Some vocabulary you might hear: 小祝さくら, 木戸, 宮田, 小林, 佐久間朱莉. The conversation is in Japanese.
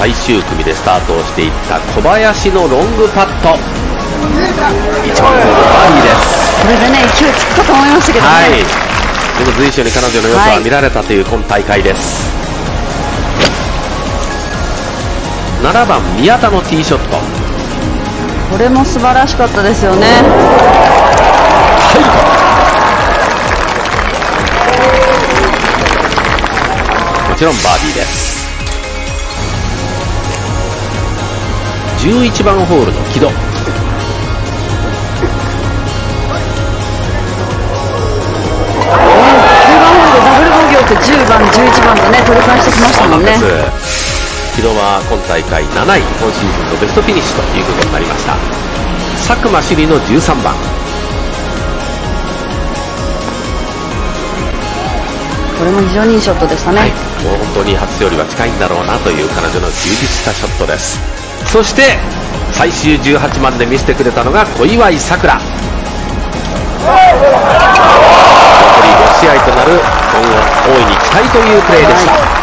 最終組でスタートをしていった小林のロングパット、1番ホールバーディーです。これでね、勢いつったと思いましたけどね、でも随所に彼女の良さは見られたという今大会です、7番宮田のティーショット、これも素晴らしかったですよね。もちろんバーディーです。11番ホールの木戸、10番、11番とね取り返してきましたもんね。木戸は今大会7位、今シーズンのベストフィニッシュということになりました。佐久間朱莉の13番、これも非常にいいショットでしたね、もう本当に初よりは近いんだろうなという彼女の充実したショットです。そして最終18番で見せてくれたのが小祝さくら、残り5試合となる今後大いに期待というプレーでした。